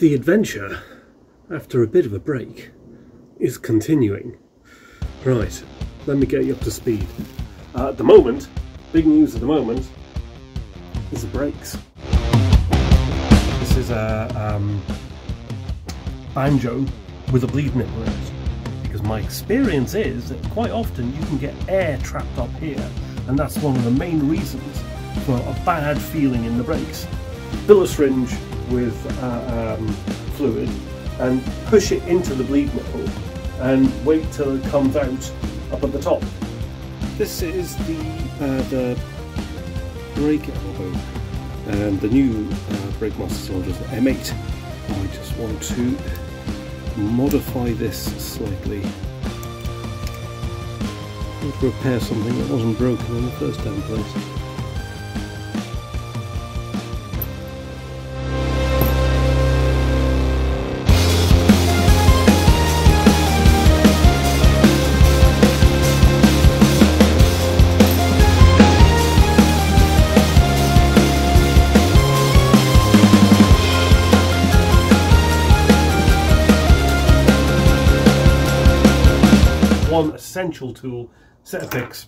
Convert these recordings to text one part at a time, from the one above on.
The adventure, after a bit of a break, is continuing. Right, let me get you up to speed. At the moment, big news at the moment, is the brakes. This is a banjo with a bleed nipple in it, because my experience is that quite often you can get air trapped up here, and that's one of the main reasons for a bad feeling in the brakes. Fill a syringe with fluid and push it into the bleed nipple and wait till it comes out up at the top. This is the brake elbow, and the new brake master cylinder is the M8. I just want to modify this slightly. I want to repair something that wasn't broken in the first damn place. One essential tool, set of picks.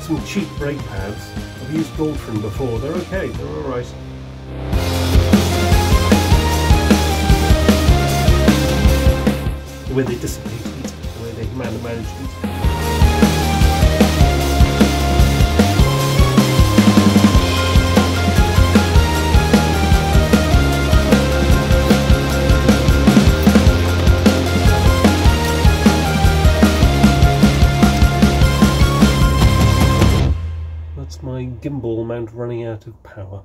Some cheap brake pads. I've used Goldfren before. They're okay, they're alright. The way they dissipate heat, the way they manage heat. My gimbal mount running out of power.